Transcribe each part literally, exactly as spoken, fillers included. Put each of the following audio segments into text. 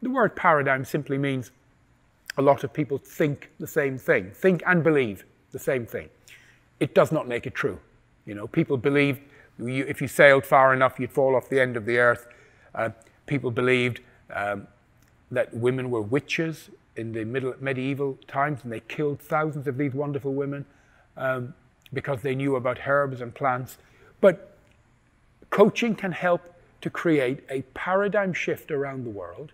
The word paradigm simply means a lot of people think the same thing, think and believe the same thing. It does not make it true. You know, people believe you, if you sailed far enough, you'd fall off the end of the earth. Uh, people believed um, that women were witches in the middle, medieval times, and they killed thousands of these wonderful women um, because they knew about herbs and plants. But coaching can help to create a paradigm shift around the world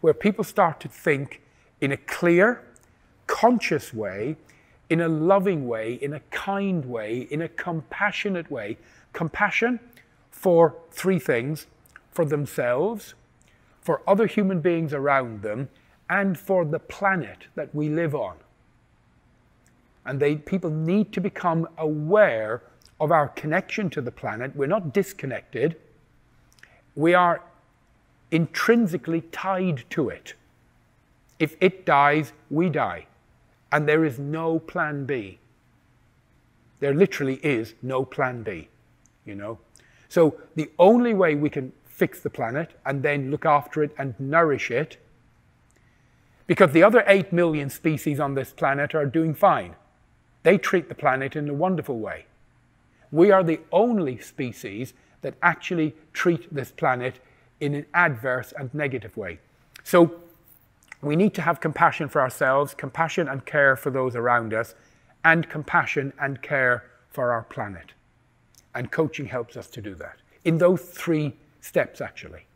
where people start to think in a clear, conscious way, in a loving way, in a kind way, in a compassionate way. Compassion for three things: for themselves, for other human beings around them, and for the planet that we live on. And they, people need to become aware of our connection to the planet. We're not disconnected. We are intrinsically tied to it. If it dies, we die. And there is no plan B. There literally is no plan B, you know. So the only way we can fix the planet and then look after it and nourish it, because the other eight million species on this planet are doing fine. They treat the planet in a wonderful way. We are the only species that actually treat this planet in an adverse and negative way. So we need to have compassion for ourselves, compassion and care for those around us, and compassion and care for our planet. And coaching helps us to do that in those three steps, actually.